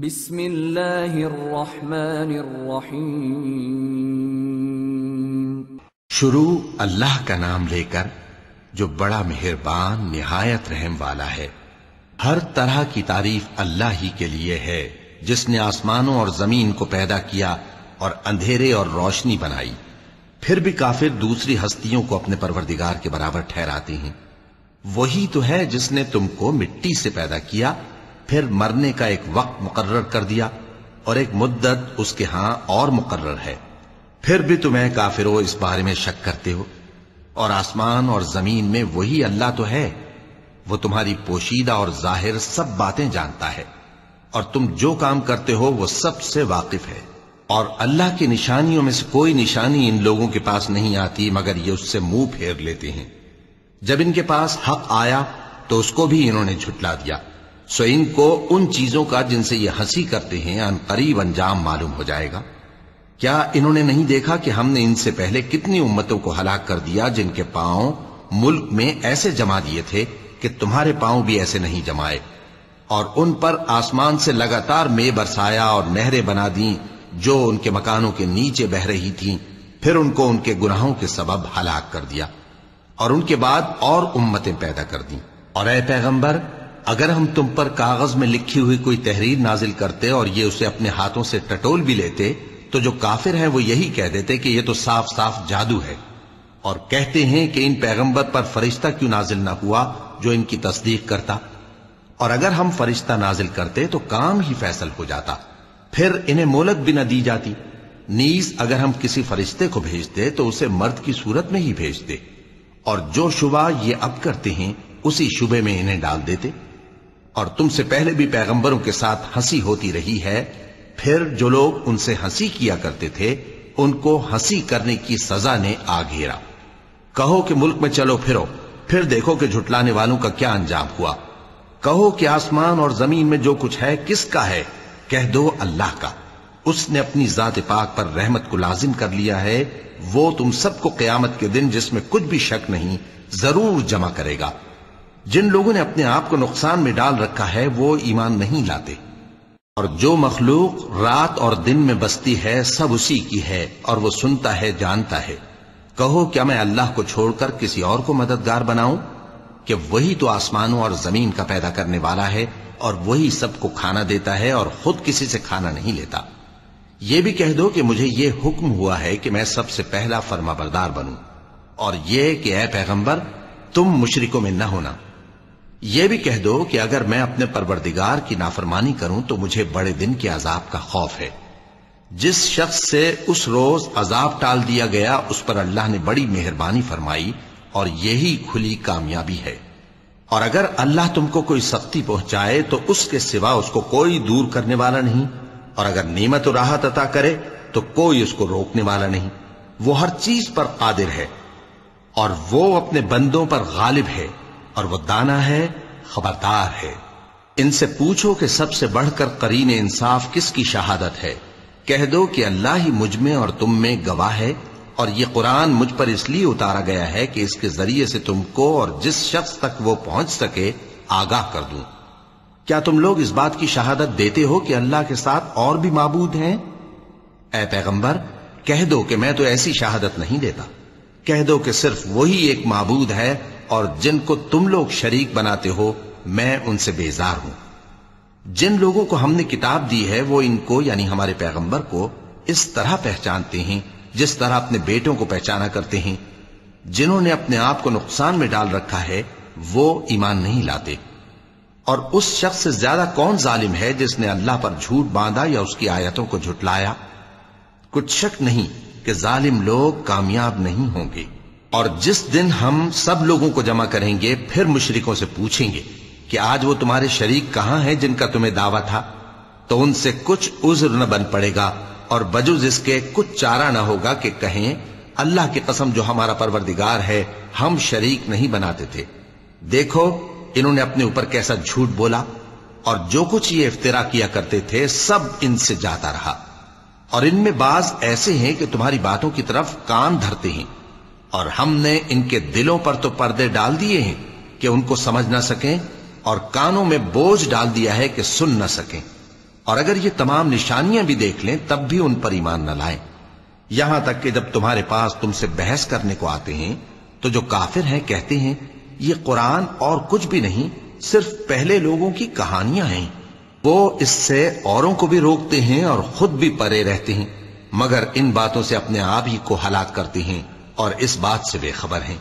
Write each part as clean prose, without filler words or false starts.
बिस्मिल्लाहिर्रहमानिर्रहीम। शुरू अल्लाह का नाम लेकर जो बड़ा मेहरबान निहायत रहम वाला है। हर तरह की तारीफ अल्लाह ही के लिए है जिसने आसमानों और जमीन को पैदा किया और अंधेरे और रोशनी बनाई, फिर भी काफिर दूसरी हस्तियों को अपने परवरदिगार के बराबर ठहराते हैं। वही तो है जिसने तुमको मिट्टी से पैदा किया, फिर मरने का एक वक्त मुकर्रर कर दिया और एक मुद्दत उसके हां और मुकर्रर है, फिर भी तुम्हें काफिरों इस बारे में शक करते हो। और आसमान और जमीन में वही अल्लाह तो है, वो तुम्हारी पोशीदा और जाहिर सब बातें जानता है और तुम जो काम करते हो वो सबसे वाकिफ है। और अल्लाह की निशानियों में से कोई निशानी इन लोगों के पास नहीं आती मगर ये उससे मुंह फेर लेते हैं। जब इनके पास हक आया तो उसको भी इन्होंने झुटला दिया, सो इनको उन चीजों का जिनसे ये हंसी करते हैं अनकरीब अंजाम मालूम हो जाएगा। क्या इन्होंने नहीं देखा कि हमने इनसे पहले कितनी उम्मतों को हलाक कर दिया जिनके पांव मुल्क में ऐसे जमा दिए थे कि तुम्हारे पांव भी ऐसे नहीं जमाए, और उन पर आसमान से लगातार मे बरसाया और नहरें बना दी जो उनके मकानों के नीचे बह रही थीं, फिर उनको उनके गुनाहों के सबब हलाक कर दिया और उनके बाद और उम्मतें पैदा कर दी। और ऐ पैगंबर, अगर हम तुम पर कागज में लिखी हुई कोई तहरीर नाजिल करते और ये उसे अपने हाथों से टटोल भी लेते तो जो काफिर हैं वो यही कह देते कि ये तो साफ साफ जादू है, और कहते हैं कि इन पैगंबर पर फरिश्ता क्यों नाजिल ना हुआ जो इनकी तस्दीक करता, और अगर हम फरिश्ता नाजिल करते तो काम ही फैसल हो जाता, फिर इन्हें मोहलत भी न दी जाती। नीज अगर हम किसी फरिश्ते को भेजते तो उसे मर्द की सूरत में ही भेजते, और जो शुबा ये अब करते हैं उसी शुबे में इन्हें डाल देते। और तुमसे पहले भी पैगंबरों के साथ हंसी होती रही है, फिर जो लोग उनसे हंसी किया करते थे उनको हंसी करने की सजा ने आ घेरा। कहो कि मुल्क में चलो फिरो, फिर देखो कि झुटलाने वालों का क्या अंजाम हुआ। कहो कि आसमान और जमीन में जो कुछ है किसका है, कह दो अल्लाह का, उसने अपनी जात पाक पर रहमत को लाजिम कर लिया है। वो तुम सबको कयामत के दिन जिसमें कुछ भी शक नहीं जरूर जमा करेगा। जिन लोगों ने अपने आप को नुकसान में डाल रखा है वो ईमान नहीं लाते, और जो मखलूक रात और दिन में बसती है सब उसी की है और वो सुनता है जानता है। कहो क्या मैं अल्लाह को छोड़कर किसी और को मददगार बनाऊं, कि वही तो आसमानों और जमीन का पैदा करने वाला है और वही सबको खाना देता है और खुद किसी से खाना नहीं लेता। यह भी कह दो कि मुझे ये हुक्म हुआ है कि मैं सबसे पहला फरमाबरदार बनूं, और यह कि ऐ पैगंबर तुम मुशरिकों में न होना। यह भी कह दो कि अगर मैं अपने परवरदिगार की नाफरमानी करूं तो मुझे बड़े दिन के अजाब का खौफ है। जिस शख्स से उस रोज अजाब टाल दिया गया उस पर अल्लाह ने बड़ी मेहरबानी फरमाई, और यही खुली कामयाबी है। और अगर अल्लाह तुमको कोई सख्ती पहुंचाए तो उसके सिवा उसको कोई दूर करने वाला नहीं, और अगर नेमत और राहत अता करे तो कोई उसको रोकने वाला नहीं। वो हर चीज पर कादिर है और वो अपने बंदों पर गालिब है और वो दाना है, खबरदार है। इनसे पूछो कि सबसे बढ़कर करीने इंसाफ किसकी शहादत है, कह दो कि अल्लाह ही मुझ में और तुम में गवाह है, और ये कुरान मुझ पर इसलिए उतारा गया है कि इसके जरिए से तुमको और जिस शख्स तक वो पहुंच सके आगाह कर दूं। क्या तुम लोग इस बात की शहादत देते हो कि अल्लाह के साथ और भी माबूद हैं? ऐ पैगंबर, कह दो कि मैं तो ऐसी शहादत नहीं देता। कह दो कि सिर्फ वही एक माबूद है, और जिनको तुम लोग शरीक बनाते हो मैं उनसे बेजार हूं। जिन लोगों को हमने किताब दी है वो इनको यानी हमारे पैगंबर को इस तरह पहचानते हैं जिस तरह अपने बेटों को पहचाना करते हैं। जिन्होंने अपने आप को नुकसान में डाल रखा है वो ईमान नहीं लाते। और उस शख्स से ज्यादा कौन जालिम है जिसने अल्लाह पर झूठ बांधा या उसकी आयतों को झुटलाया। कुछ शक नहीं कि जालिम लोग कामयाब नहीं होंगे। और जिस दिन हम सब लोगों को जमा करेंगे फिर मुशरिकों से पूछेंगे कि आज वो तुम्हारे शरीक कहां हैं जिनका तुम्हें दावा था, तो उनसे कुछ उज्र न बन पड़ेगा और बजुज इसके कुछ चारा न होगा कि कहें अल्लाह की कसम जो हमारा परवरदिगार है हम शरीक नहीं बनाते थे, देखो इन्होंने अपने ऊपर कैसा झूठ बोला, और जो कुछ ये इफ्तिरा किया करते थे सब इनसे जाता रहा। और इनमें बाज ऐसे हैं कि तुम्हारी बातों की तरफ कान धरते हैं, और हमने इनके दिलों पर तो पर्दे डाल दिए हैं कि उनको समझ ना सकें, और कानों में बोझ डाल दिया है कि सुन ना सकें। और अगर ये तमाम निशानियां भी देख लें तब भी उन पर ईमान न लाएं। यहां तक कि जब तुम्हारे पास तुमसे बहस करने को आते हैं तो जो काफिर हैं कहते हैं ये कुरान और कुछ भी नहीं, सिर्फ पहले लोगों की कहानियां हैं। वो इससे औरों को भी रोकते हैं और खुद भी परे रहते हैं, मगर इन बातों से अपने आप ही को हलाक करते हैं और इस बात से बेखबर हैं।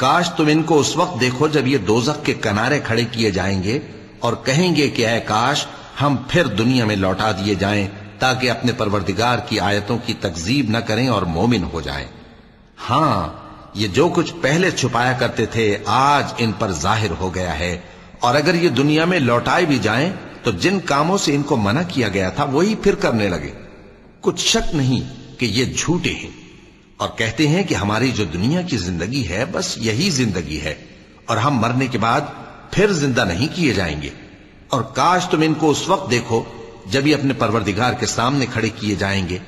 काश तुम इनको उस वक्त देखो जब ये दोजख के किनारे खड़े किए जाएंगे और कहेंगे कि ऐ काश हम फिर दुनिया में लौटा दिए जाएं ताकि अपने परवरदिगार की आयतों की तकजीब न करें और मोमिन हो जाएं। हाँ, ये जो कुछ पहले छुपाया करते थे आज इन पर जाहिर हो गया है, और अगर ये दुनिया में लौटाए भी जाएं तो जिन कामों से इनको मना किया गया था वही फिर करने लगे। कुछ शक नहीं कि ये झूठे हैं और कहते हैं कि हमारी जो दुनिया की जिंदगी है बस यही जिंदगी है और हम मरने के बाद फिर जिंदा नहीं किए जाएंगे। और काश तुम इनको उस वक्त देखो जब ये अपने परवरदिगार के सामने खड़े किए जाएंगे।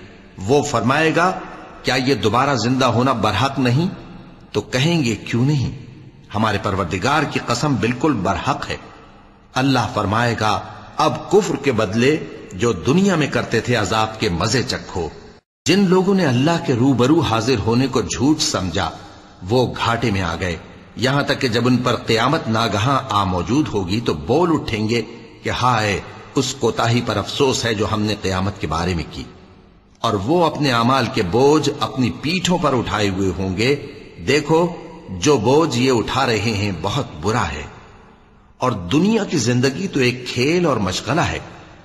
वो फरमाएगा क्या ये दोबारा जिंदा होना बरहक नहीं? तो कहेंगे क्यों नहीं, हमारे परवरदिगार की कसम बिल्कुल बरहक है। अल्लाह फरमाएगा अब कुफ्र के बदले जो दुनिया में करते थे अजाब के मजे चखो। जिन लोगों ने अल्लाह के रूबरू हाजिर होने को झूठ समझा वो घाटे में आ गए, यहां तक कि जब उन पर क़यामत नागहां आ मौजूद होगी तो बोल उठेंगे कि हाय उस कोताही पर अफसोस है जो हमने क़यामत के बारे में की। और वो अपने अमाल के बोझ अपनी पीठों पर उठाए हुए होंगे, देखो जो बोझ ये उठा रहे हैं बहुत बुरा है। और दुनिया की जिंदगी तो एक खेल और मशगला है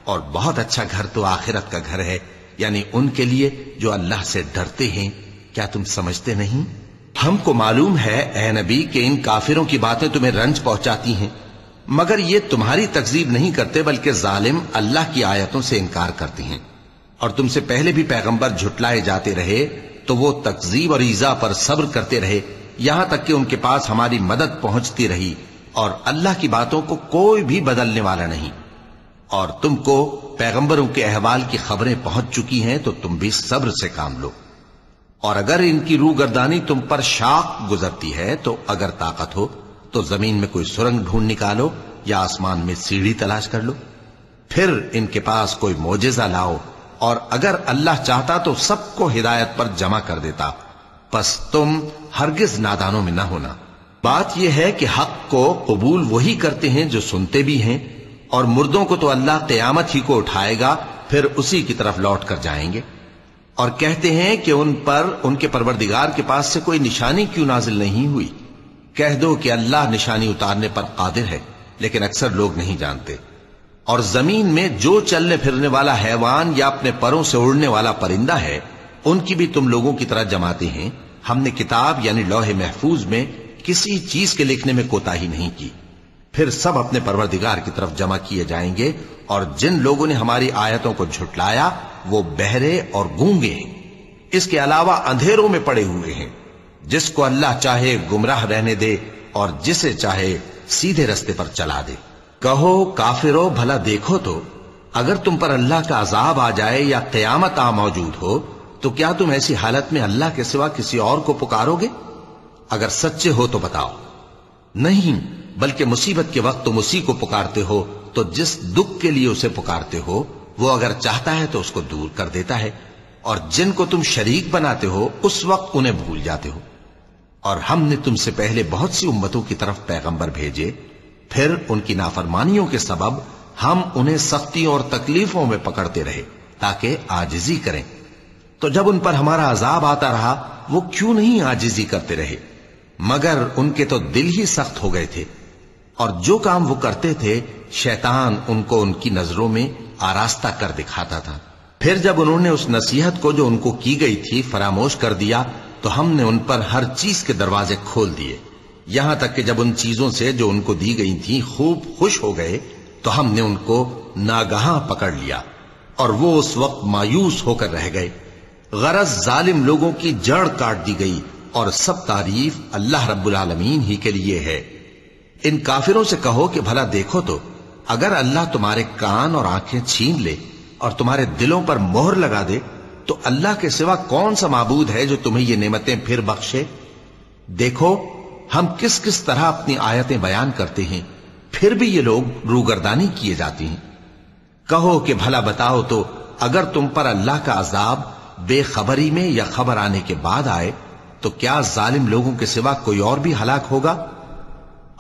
और बहुत अच्छा घर तो आखिरत का घर है, यानी उनके लिए जो अल्लाह से डरते हैं। क्या तुम समझते नहीं? हमको मालूम है ऐ नबी कि इन काफिरों की बातें तुम्हें रंज पहुंचाती हैं, मगर ये तुम्हारी तकजीब नहीं करते बल्कि जालिम अल्लाह की आयतों से इनकार करते हैं। और तुमसे पहले भी पैगंबर झुटलाए जाते रहे तो वो तकजीब और ईजा पर सब्र करते रहे, यहां तक कि उनके पास हमारी मदद पहुंचती रही और अल्लाह की बातों को कोई भी बदलने वाला नहीं। और तुमको पैगंबरों के अहवाल की खबरें पहुंच चुकी हैं तो तुम भी सब्र से काम लो। और अगर इनकी रूगर्दानी तुम पर शाख गुजरती है तो अगर ताकत हो तो जमीन में कोई सुरंग ढूंढ निकालो या आसमान में सीढ़ी तलाश कर लो, फिर इनके पास कोई मोजिजा लाओ। और अगर अल्लाह चाहता तो सबको हिदायत पर जमा कर देता। बस तुम हरगिज नादानों में ना होना। बात यह है कि हक को कबूल वही करते हैं जो सुनते भी हैं, और मुर्दों को तो अल्लाह क़यामत ही को उठाएगा, फिर उसी की तरफ लौट कर जाएंगे। और कहते हैं कि उन पर उनके परवरदिगार के पास से कोई निशानी क्यों नाजिल नहीं हुई। कह दो कि अल्लाह निशानी उतारने पर कादिर है, लेकिन अक्सर लोग नहीं जानते। और जमीन में जो चलने फिरने वाला हैवान या अपने परों से उड़ने वाला परिंदा है, उनकी भी तुम लोगों की तरह जमाते हैं। हमने किताब यानी लौहे महफूज में किसी चीज के लिखने में कोताही नहीं की। फिर सब अपने परवरदिगार की तरफ जमा किए जाएंगे। और जिन लोगों ने हमारी आयतों को झुटलाया वो बहरे और गूंगे हैं, इसके अलावा अंधेरों में पड़े हुए हैं। जिसको अल्लाह चाहे गुमराह रहने दे और जिसे चाहे सीधे रास्ते पर चला दे। कहो काफिरो भला देखो तो, अगर तुम पर अल्लाह का अजाब आ जाए या क़यामत आ मौजूद हो तो क्या तुम ऐसी हालत में अल्लाह के सिवा किसी और को पुकारोगे? अगर सच्चे हो तो बताओ। नहीं, बल्कि मुसीबत के वक्त तुम उसी को पुकारते हो तो जिस दुख के लिए उसे पुकारते हो वो अगर चाहता है तो उसको दूर कर देता है। और जिनको तुम शरीक बनाते हो उस वक्त उन्हें भूल जाते हो। और हमने तुमसे पहले बहुत सी उम्मतों की तरफ पैगंबर भेजे, फिर उनकी नाफरमानियों के सबब हम उन्हें सख्तियों और तकलीफों में पकड़ते रहे ताकि आजिजी करें। तो जब उन पर हमारा अजाब आता रहा वो क्यों नहीं आजिजी करते रहे, मगर उनके तो दिल ही सख्त हो गए थे। और जो काम वो करते थे शैतान उनको उनकी नजरों में आरास्ता कर दिखाता था। फिर जब उन्होंने उस नसीहत को जो उनको की गई थी फरामोश कर दिया तो हमने उन पर हर चीज के दरवाजे खोल दिए, यहां तक कि जब उन चीजों से जो उनको दी गई थी खूब खुश हो गए तो हमने उनको नागहां पकड़ लिया और वो उस वक्त मायूस होकर रह गए। गरज जालिम लोगों की जड़ काट दी गई और सब तारीफ अल्लाह रब्बुल आलमीन ही के लिए है। इन काफिरों से कहो कि भला देखो तो, अगर अल्लाह तुम्हारे कान और आंखें छीन ले और तुम्हारे दिलों पर मोहर लगा दे तो अल्लाह के सिवा कौन सा माबूद है जो तुम्हें ये नेमतें फिर बख्शे। देखो हम किस किस तरह अपनी आयतें बयान करते हैं, फिर भी ये लोग रूगर्दानी किए जाते हैं। कहो कि भला बताओ तो अगर तुम पर अल्लाह का अजाब बेखबरी में या खबर आने के बाद आए तो क्या जालिम लोगों के सिवा कोई और भी हलाक होगा।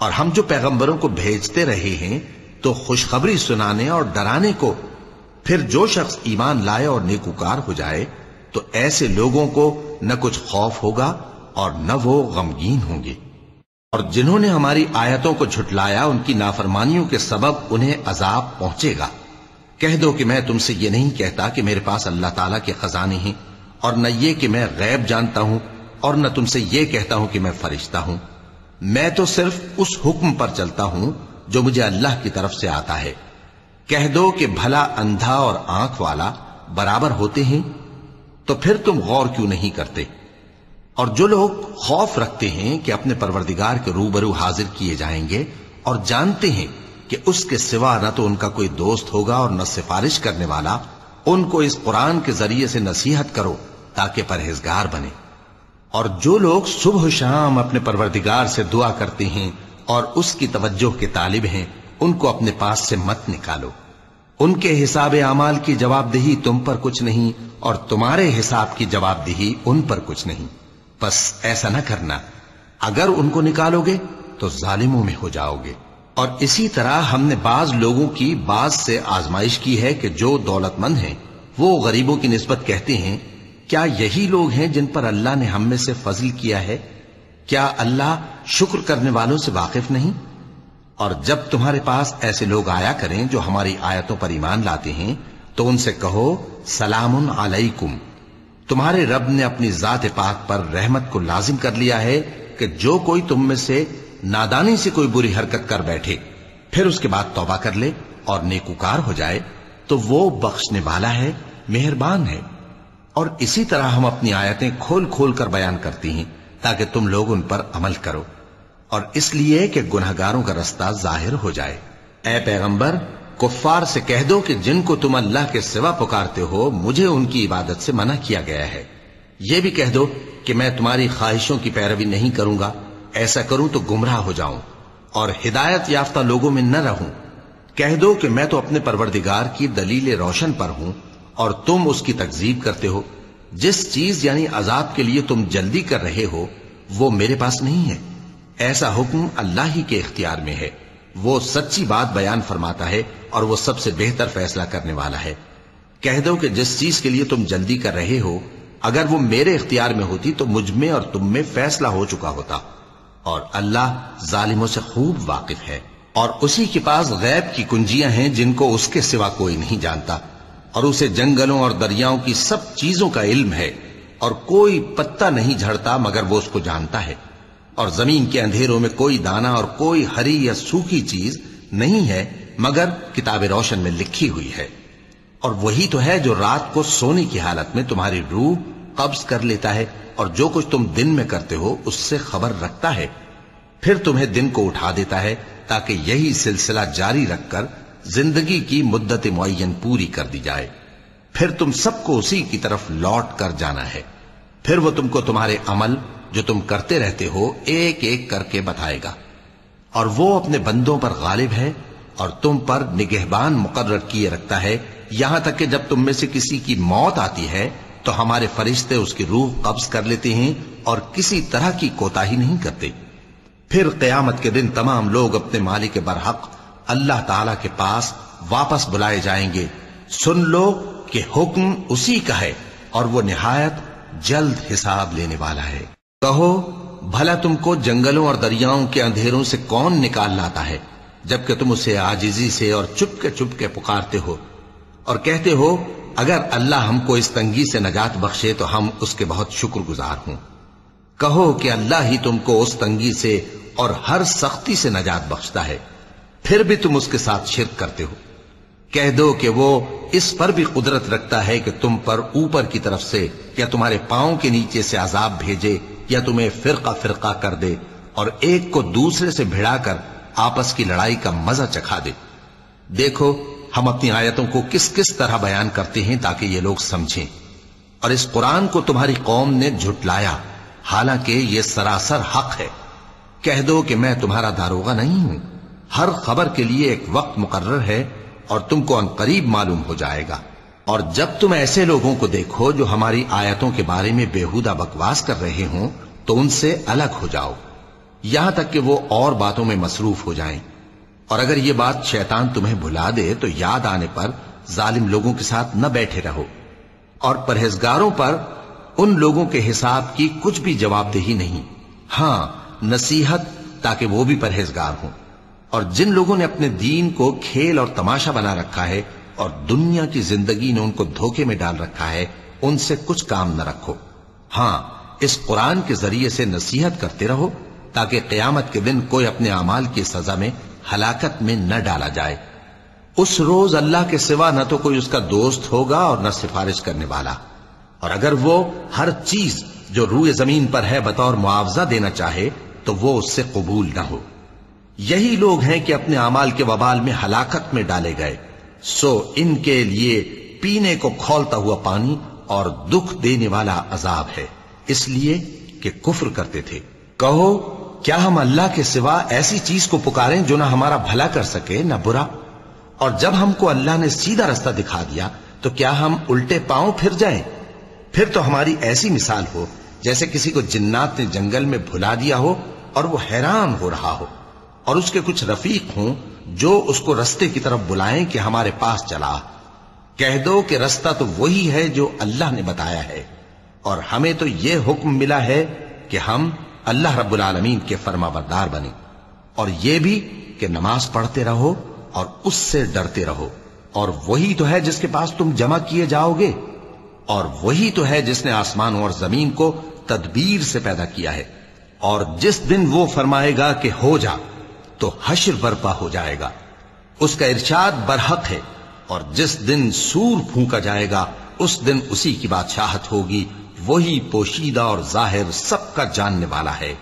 और हम जो पैगंबरों को भेजते रहे हैं तो खुशखबरी सुनाने और डराने को, फिर जो शख्स ईमान लाए और नेकुकार हो जाए तो ऐसे लोगों को न कुछ खौफ होगा और न वो गमगीन होंगे। और जिन्होंने हमारी आयतों को झुटलाया उनकी नाफरमानियों के सबब उन्हें अजाब पहुंचेगा। कह दो कि मैं तुमसे ये नहीं कहता कि मेरे पास अल्लाह ताला के खजाने हैं, और न ये कि मैं गैब जानता हूं, और न तुमसे ये कहता हूं कि मैं फरिश्ता हूं। मैं तो सिर्फ उस हुक्म पर चलता हूं जो मुझे अल्लाह की तरफ से आता है। कह दो कि भला अंधा और आंख वाला बराबर होते हैं, तो फिर तुम गौर क्यों नहीं करते। और जो लोग खौफ रखते हैं कि अपने परवरदिगार के रूबरू हाजिर किए जाएंगे और जानते हैं कि उसके सिवा न तो उनका कोई दोस्त होगा और न सिफारिश करने वाला, उनको इस कुरान के जरिए से नसीहत करो ताकि परहेजगार बने। और जो लोग सुबह शाम अपने परवरदिगार से दुआ करते हैं और उसकी तवज्जो के तालिब हैं, उनको अपने पास से मत निकालो। उनके हिसाब आमाल की जवाबदेही तुम पर कुछ नहीं और तुम्हारे हिसाब की जवाबदेही उन पर कुछ नहीं। बस ऐसा न करना, अगर उनको निकालोगे तो जालिमों में हो जाओगे। और इसी तरह हमने बाज लोगों की बाज से आजमाइश की है कि जो दौलतमंद हैं वो गरीबों की निस्बत कहते हैं, क्या यही लोग हैं जिन पर अल्लाह ने हम में से फजल किया है? क्या अल्लाह शुक्र करने वालों से वाकिफ नहीं? और जब तुम्हारे पास ऐसे लोग आया करें जो हमारी आयतों पर ईमान लाते हैं तो उनसे कहो सलामुन अलैकुम, तुम्हारे रब ने अपनी जात पाक पर रहमत को लाजिम कर लिया है कि जो कोई तुम में से नादानी से कोई बुरी हरकत कर बैठे फिर उसके बाद तौबा कर ले और नेकुकार हो जाए तो वो बख्शने वाला है, मेहरबान है। और इसी तरह हम अपनी आयतें खोल खोल कर बयान करती हैं ताकि तुम लोग उन पर अमल करो, और इसलिए कि गुनहगारों का रास्ता जाहिर हो जाए। ऐ पैगंबर, कुफ्फार से कह दो कि जिनको तुम अल्लाह के सिवा पुकारते हो मुझे उनकी इबादत से मना किया गया है। यह भी कह दो कि मैं तुम्हारी ख्वाहिशों की पैरवी नहीं करूंगा, ऐसा करूं तो गुमराह हो जाऊं और हिदायत याफ्ता लोगों में न रहूं। कह दो कि मैं तो अपने परवरदिगार की दलील रोशन पर हूं और तुम उसकी तकजीब करते हो। जिस चीज यानी अजाब के लिए तुम जल्दी कर रहे हो वो मेरे पास नहीं है, ऐसा हुक्म अल्लाह ही के इख्तियार में है। वो सच्ची बात बयान फरमाता है और वो सबसे बेहतर फैसला करने वाला है। कह दो कि जिस चीज के लिए तुम जल्दी कर रहे हो अगर वो मेरे इख्तियार में होती तो मुझ में और तुम में फैसला हो चुका होता, और अल्लाह जालिमों से खूब वाकिफ है। और उसी के पास गैब की कुंजियां हैं जिनको उसके सिवा कोई नहीं जानता, और उसे जंगलों और दरियाओं की सब चीजों का इल्म है, और कोई पत्ता नहीं झड़ता मगर वो उसको जानता है। और जमीन के अंधेरों में कोई दाना और कोई हरी या सूखी चीज नहीं है मगर किताब रोशन में लिखी हुई है। और वही तो है जो रात को सोने की हालत में तुम्हारी रूह कब्ज कर लेता है और जो कुछ तुम दिन में करते हो उससे खबर रखता है, फिर तुम्हें दिन को उठा देता है ताकि यही सिलसिला जारी रखकर जिंदगी की मुद्दत मुअय्यन पूरी कर दी जाए। फिर तुम सबको उसी की तरफ लौट कर जाना है। फिर वो तुमको तुम्हारे अमल जो तुम करते रहते हो एक एक करके बताएगा, और वो अपने बंदों पर गालिब है और तुम पर निगहबान मुकर्रर किए रखता है, यहां तक कि जब तुम में से किसी की मौत आती है तो हमारे फरिश्ते उसकी रूह कब्ज कर लेते हैं और किसी तरह की कोताही नहीं करते। फिर कयामत के दिन तमाम लोग अपने मालिक बरहक अल्लाह ताला के पास वापस बुलाए जाएंगे। सुन लो कि हुक्म उसी का है और वो निहायत जल्द हिसाब लेने वाला है। कहो, भला तुमको जंगलों और दरियाओं के अंधेरों से कौन निकाल लाता है जबकि तुम उसे आजिजी से और चुपके पुकारते हो और कहते हो अगर अल्लाह हमको इस तंगी से नजात बख्शे तो हम उसके बहुत शुक्रगुजार हों। कहो कि अल्लाह ही तुमको उस तंगी से और हर सख्ती से नजात बख्शता है, फिर भी तुम उसके साथ शिर्क करते हो। कह दो कि वो इस पर भी कुदरत रखता है कि तुम पर ऊपर की तरफ से या तुम्हारे पांव के नीचे से अजाब भेजे या तुम्हें फिरका फिरका कर दे और एक को दूसरे से भिड़ाकर आपस की लड़ाई का मजा चखा दे। देखो, हम अपनी आयतों को किस किस तरह बयान करते हैं ताकि ये लोग समझें। और इस कुरान को तुम्हारी कौम ने झुटलाया, हालांकि ये सरासर हक है। कह दो कि मैं तुम्हारा दारोगा नहीं हूं, हर खबर के लिए एक वक्त मुकर्रर है और तुमको अनकरीब मालूम हो जाएगा। और जब तुम ऐसे लोगों को देखो जो हमारी आयतों के बारे में बेहुदा बकवास कर रहे हों तो उनसे अलग हो जाओ, यहां तक कि वो और बातों में मसरूफ हो जाएं। और अगर ये बात शैतान तुम्हें भुला दे तो याद आने पर जालिम लोगों के साथ न बैठे रहो, और परहेजगारों पर उन लोगों के हिसाब की कुछ भी जवाबदेही नहीं। हाँ, नसीहत, ताकि वो भी परहेजगार हों। और जिन लोगों ने अपने दीन को खेल और तमाशा बना रखा है और दुनिया की जिंदगी ने उनको धोखे में डाल रखा है, उनसे कुछ काम न रखो। हाँ, इस कुरान के जरिए से नसीहत करते रहो ताकि क़यामत के दिन कोई अपने अमाल की सजा में हलाकत में न डाला जाए। उस रोज अल्लाह के सिवा न तो कोई उसका दोस्त होगा और न सिफारिश करने वाला। और अगर वो हर चीज जो रूए जमीन पर है बतौर मुआवजा देना चाहे तो वो उससे कबूल न हो। यही लोग हैं कि अपने अमाल के वबाल में हलाकत में डाले गए, सो इनके लिए पीने को खौलता हुआ पानी और दुख देने वाला अजाब है, इसलिए कि कुफ्र करते थे। कहो, क्या हम अल्लाह के सिवा ऐसी चीज को पुकारें जो ना हमारा भला कर सके ना बुरा? और जब हमको अल्लाह ने सीधा रास्ता दिखा दिया तो क्या हम उल्टे पांव फिर जाएं? फिर तो हमारी ऐसी मिसाल हो जैसे किसी को जिन्नात ने जंगल में भुला दिया हो और वो हैरान हो रहा हो, और उसके कुछ रफीक हों जो उसको रास्ते की तरफ बुलाएं कि हमारे पास चला। कह दो कि रास्ता तो वही है जो अल्लाह ने बताया है, और हमें तो यह हुक्म मिला है कि हम अल्लाह रब्बुल आलमीन के फरमाबरदार बने, और यह भी कि नमाज पढ़ते रहो और उससे डरते रहो, और वही तो है जिसके पास तुम जमा किए जाओगे, और वही तो है जिसने आसमानों और जमीन को तदबीर से पैदा किया है। और जिस दिन वो फरमाएगा कि हो जा तो हश्र बर्पा हो जाएगा, उसका इरशाद बरहक है। और जिस दिन सूर फूंका जाएगा उस दिन उसी की बादशाहत होगी, वही पोशीदा और जाहिर सबका जानने वाला है,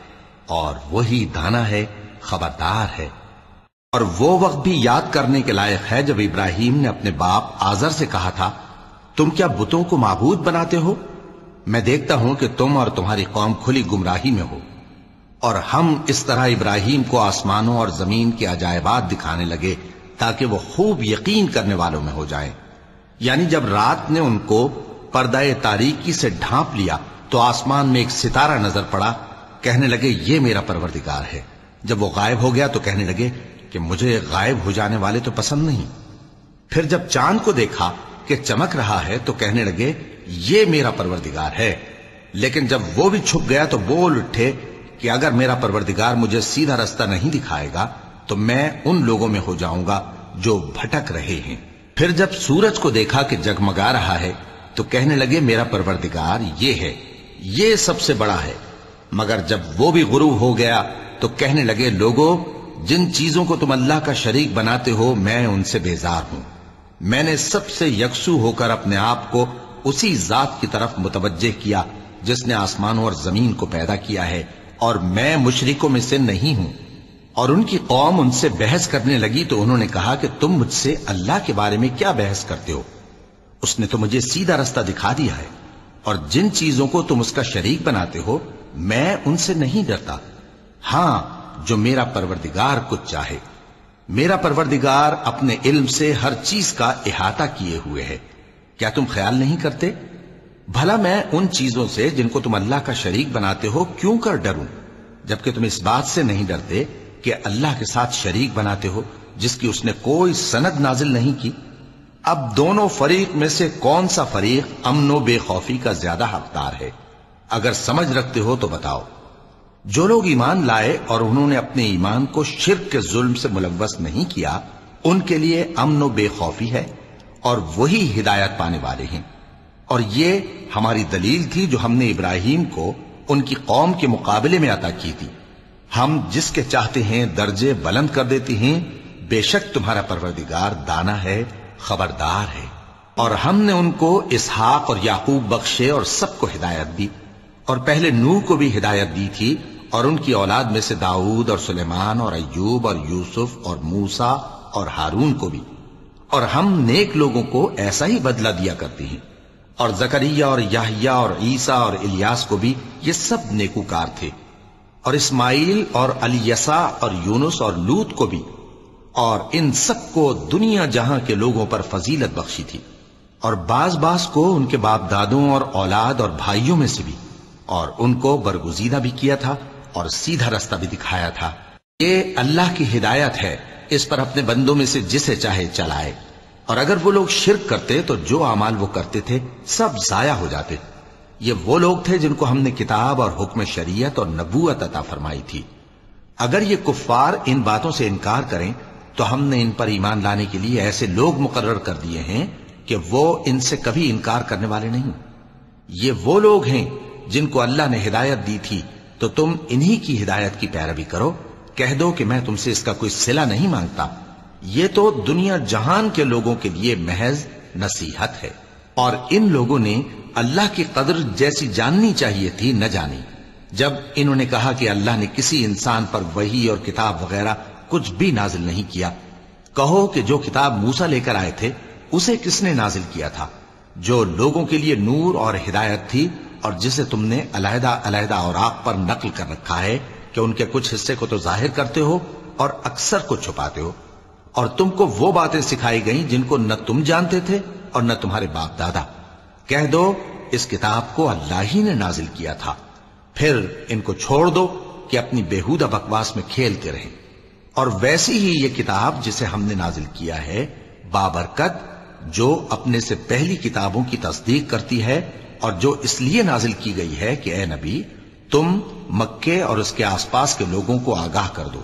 और वही दाना है, खबरदार है। और वो वक्त भी याद करने के लायक है जब इब्राहिम ने अपने बाप आजर से कहा था, तुम क्या बुतों को माबूद बनाते हो? मैं देखता हूं कि तुम और तुम्हारी कौम खुली गुमराही में हो। और हम इस तरह इब्राहिम को आसमानों और जमीन के अजायबात दिखाने लगे ताकि वो खूब यकीन करने वालों में हो जाएं। यानी जब रात ने उनको पर्दाए तारीकी से ढांप लिया तो आसमान में एक सितारा नजर पड़ा, कहने लगे ये मेरा परवरदिगार है। जब वो गायब हो गया तो कहने लगे कि मुझे गायब हो जाने वाले तो पसंद नहीं। फिर जब चांद को देखा कि चमक रहा है तो कहने लगे ये मेरा परवरदिगार है। लेकिन जब वो भी छुप गया तो बोल उठे कि अगर मेरा परवरदिगार मुझे सीधा रास्ता नहीं दिखाएगा तो मैं उन लोगों में हो जाऊंगा जो भटक रहे हैं। फिर जब सूरज को देखा कि जगमगा रहा है तो कहने लगे मेरा परवरदिगार ये है, ये सबसे बड़ा है। मगर जब वो भी गुरूब हो गया तो कहने लगे लोगों, जिन चीजों को तुम अल्लाह का शरीक बनाते हो मैं उनसे बेजार हूं। मैंने सबसे यकसू होकर अपने आप को उसी जात की तरफ मुतवज्जे किया जिसने आसमानों और जमीन को पैदा किया है, और मैं मुशरिकों में से नहीं हूं। और उनकी कौम उनसे बहस करने लगी तो उन्होंने कहा कि तुम मुझसे अल्लाह के बारे में क्या बहस करते हो? उसने तो मुझे सीधा रास्ता दिखा दिया है। और जिन चीजों को तुम उसका शरीक बनाते हो मैं उनसे नहीं डरता। हां, जो मेरा परवरदिगार कुछ चाहे। मेरा परवरदिगार अपने इल्म से हर चीज का इहाता किए हुए है। क्या तुम ख्याल नहीं करते? भला मैं उन चीजों से जिनको तुम अल्लाह का शरीक बनाते हो क्यों कर डरूं, जबकि तुम इस बात से नहीं डरते कि अल्लाह के साथ शरीक बनाते हो जिसकी उसने कोई सनद नाजिल नहीं की। अब दोनों फरीक में से कौन सा फरीक अमनो बेखौफी का ज्यादा हकदार है? अगर समझ रखते हो तो बताओ। जो लोग ईमान लाए और उन्होंने अपने ईमान को शिर्क के जुल्म से मुलव्वस नहीं किया, उनके लिए अमनो बेखौफी है, और वही हिदायत पाने वाले हैं। और ये हमारी दलील थी जो हमने इब्राहिम को उनकी कौम के मुकाबले में अता की थी। हम जिसके चाहते हैं दर्जे बुलंद कर देते हैं, बेशक तुम्हारा परवरदिगार दाना है, खबरदार है। और हमने उनको इसहाक और याकूब बख्शे और सबको हिदायत दी, और पहले नूह को भी हिदायत दी थी, और उनकी औलाद में से दाऊद और सुलेमान और अय्यूब और यूसुफ और मूसा और हारून को भी। और हम नेक लोगों को ऐसा ही बदला दिया करते हैं। और जकरिया और याहिया और ईसा और इलियास को भी, ये सब नेकूकार थे। और इस्माइल और अलियसा और यूनुस और लूत को भी। और इन सब को दुनिया जहां के लोगों पर फजीलत बख्शी थी, और बाज को उनके बाप दादों और औलाद और भाइयों में से भी, और उनको बरगुजीदा भी किया था और सीधा रास्ता भी दिखाया था। ये अल्लाह की हिदायत है, इस पर अपने बंदों में से जिसे चाहे चलाए। और अगर वो लोग शिरक करते तो जो अमाल वो करते थे सब जाया हो जाते। ये वो लोग थे जिनको हमने किताब और हुक्म शरीयत और नबूवत अता फरमाई थी। अगर ये कुफ्फार इन बातों से इनकार करें तो हमने इन पर ईमान लाने के लिए ऐसे लोग मुकर्रर कर दिए हैं कि वो इनसे कभी इनकार करने वाले नहीं। ये वो लोग हैं जिनको अल्लाह ने हिदायत दी थी, तो तुम इन्हीं की हिदायत की पैरवी करो। कह दो कि मैं तुमसे इसका कोई सिला नहीं मांगता। ये तो दुनिया जहान के लोगों के लिए महज नसीहत है, और इन लोगों ने अल्लाह की कदर जैसी जाननी चाहिए थी न जानी। जब इन्होंने कहा कि अल्लाह ने किसी इंसान पर वही और किताब वगैरह कुछ भी नाजिल नहीं किया, कहो कि जो किताब मूसा लेकर आए थे उसे किसने नाजिल किया था, जो लोगों के लिए नूर और हिदायत थी, और जिसे तुमने अलहदा अलहदा और आप पर नकल कर रखा है कि उनके कुछ हिस्से को तो जाहिर करते हो और अक्सर को छुपाते हो। और तुमको वो बातें सिखाई गई जिनको न तुम जानते थे और न तुम्हारे बाप दादा। कह दो इस किताब को अल्लाह ही ने नाजिल किया था। फिर इनको छोड़ दो कि अपनी बेहूदा बकवास में खेलते रहें। और वैसी ही ये किताब जिसे हमने नाजिल किया है बाबरकत, जो अपने से पहली किताबों की तस्दीक करती है, और जो इसलिए नाजिल की गई है कि ए नबी, तुम मक्के और उसके आसपास के लोगों को आगाह कर दो।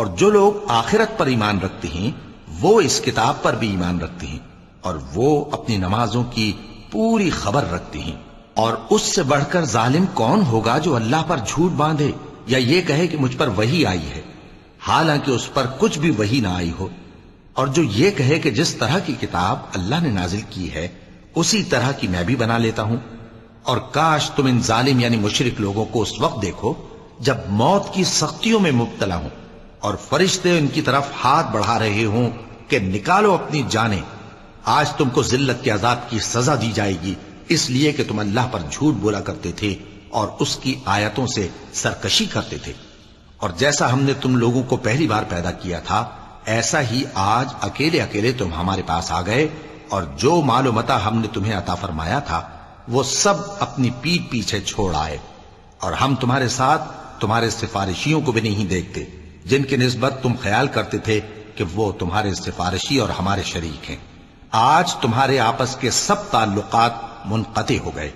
और जो लोग आखिरत पर ईमान रखते हैं वो इस किताब पर भी ईमान रखते हैं, और वो अपनी नमाजों की पूरी खबर रखते हैं। और उससे बढ़कर जालिम कौन होगा जो अल्लाह पर झूठ बांधे या ये कहे कि मुझ पर वही आई है, हालांकि उस पर कुछ भी वही ना आई हो। और जो ये कहे कि जिस तरह की किताब अल्लाह ने नाजिल की है उसी तरह की मैं भी बना लेता हूं। और काश तुम इन जालिम यानी मुशरिक लोगों को उस वक्त देखो जब मौत की सख्तियों में मुब्तला हो और फरिश्ते इनकी तरफ हाथ बढ़ा रहे हों कि निकालो अपनी जानें, आज तुमको जिल्लत के अजाब की सजा दी जाएगी, इसलिए कि तुम अल्लाह पर झूठ बोला करते थे और उसकी आयतों से सरकशी करते थे। और जैसा हमने तुम लोगों को पहली बार पैदा किया था ऐसा ही आज अकेले अकेले तुम हमारे पास आ गए, और जो मालूमता हमने तुम्हें अता फरमाया था वो सब अपनी पीठ पीछे छोड़ आए। और हम तुम्हारे साथ तुम्हारे सिफारिशियों को भी नहीं देखते, जिनके निस्बत तुम ख्याल करते थे कि वो तुम्हारे सिफारिशी और हमारे शरीक हैं। आज तुम्हारे आपस के सब ताल्लुकात मुनक़ते हो गए,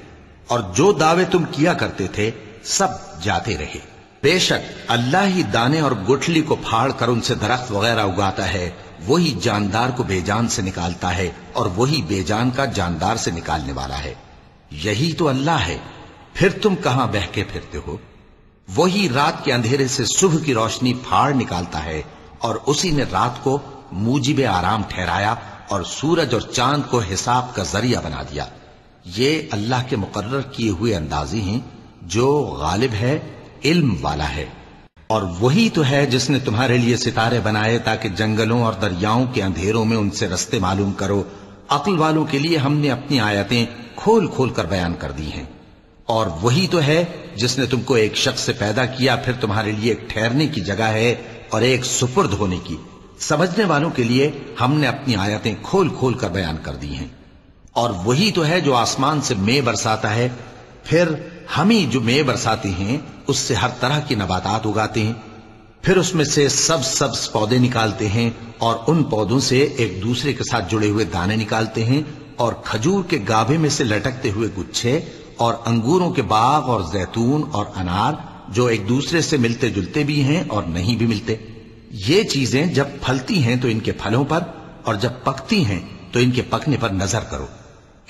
और जो दावे तुम किया करते थे सब जाते रहे। बेशक अल्लाह ही दाने और गुठली को फाड़ कर उनसे दरख्त वगैरह उगाता है, वही जानदार को बेजान से निकालता है, और वही बेजान का जानदार से निकालने वाला है। यही तो अल्लाह है, फिर तुम कहां बहके फिरते हो। वही रात के अंधेरे से सुबह की रोशनी फाड़ निकालता है, और उसी ने रात को मूजिबे आराम ठहराया और सूरज और चांद को हिसाब का जरिया बना दिया। ये अल्लाह के मुकर्रर किए हुए अंदाजे हैं जो गालिब है, इल्म वाला है। और वही तो है जिसने तुम्हारे लिए सितारे बनाए ताकि जंगलों और दरियाओं के अंधेरों में उनसे रास्ते मालूम करो। अक्ल वालों के लिए हमने अपनी आयतें खोल खोल कर बयान कर दी हैं। और वही तो है जिसने तुमको एक शख्स से पैदा किया, फिर तुम्हारे लिए एक ठहरने की जगह है और एक सुपुर्द होने की। समझने वालों के लिए हमने अपनी आयतें खोल खोल कर बयान कर दी हैं। और वही तो है जो आसमान से मे बरसाता है, फिर हम ही जो मे बरसाते हैं उससे हर तरह की नबातात उगाते हैं, फिर उसमें से सब सब पौधे निकालते हैं, और उन पौधों से एक दूसरे के साथ जुड़े हुए दाने निकालते हैं, और खजूर के गाभे में से लटकते हुए गुच्छे, और अंगूरों के बाग, और जैतून और अनार, जो एक दूसरे से मिलते जुलते भी हैं और नहीं भी मिलते। ये चीजें जब फलती हैं तो इनके फलों पर, और जब पकती हैं तो इनके पकने पर नजर करो।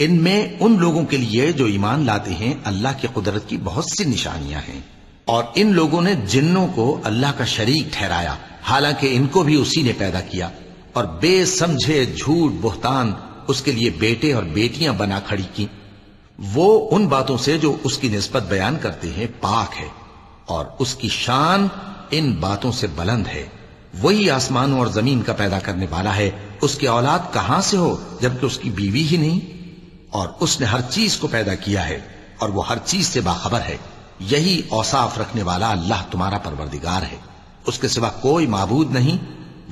इनमें उन लोगों के लिए जो ईमान लाते हैं अल्लाह की कुदरत की बहुत सी निशानियां हैं। और इन लोगों ने जिन्नों को अल्लाह का शरीक ठहराया, हालांकि इनको भी उसी ने पैदा किया। और बेसमझे झूठ बुहतान उसके लिए बेटे और बेटियां बना खड़ी की। वो उन बातों से जो उसकी निस्बत बयान करते हैं पाक है, और उसकी शान इन बातों से बुलंद है। वही आसमानों और जमीन का पैदा करने वाला है, उसकी औलाद कहां से हो जबकि उसकी बीवी ही नहीं। और उसने हर चीज को पैदा किया है और वो हर चीज से बाखबर है। यही औसाफ रखने वाला अल्लाह तुम्हारा परवरदिगार है, उसके सिवा कोई माबूद नहीं।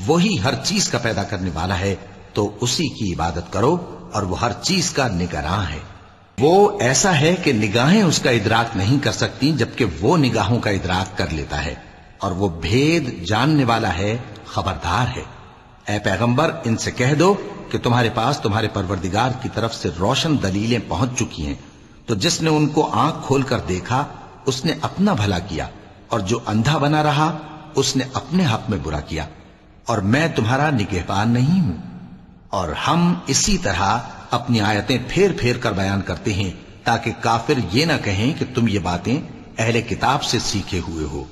वही हर चीज का पैदा करने वाला है, तो उसी की इबादत करो और वो हर चीज का निगरां है। वो ऐसा है कि निगाहें उसका इदराक नहीं कर सकती, जबकि वो निगाहों का इदराक कर लेता है, और वो भेद जानने वाला है, खबरदार है। ऐ पैगंबर, इनसे कह दो कि तुम्हारे पास तुम्हारे परवरदिगार की तरफ से रोशन दलीलें पहुंच चुकी हैं, तो जिसने उनको आंख खोलकर देखा उसने अपना भला किया, और जो अंधा बना रहा उसने अपने हक में बुरा किया, और मैं तुम्हारा निगहबान नहीं हूं। और हम इसी तरह अपनी आयतें फेर फेर कर बयान करते हैं ताकि काफिर ये ना कहें कि तुम ये बातें अहले किताब से सीखे हुए हो,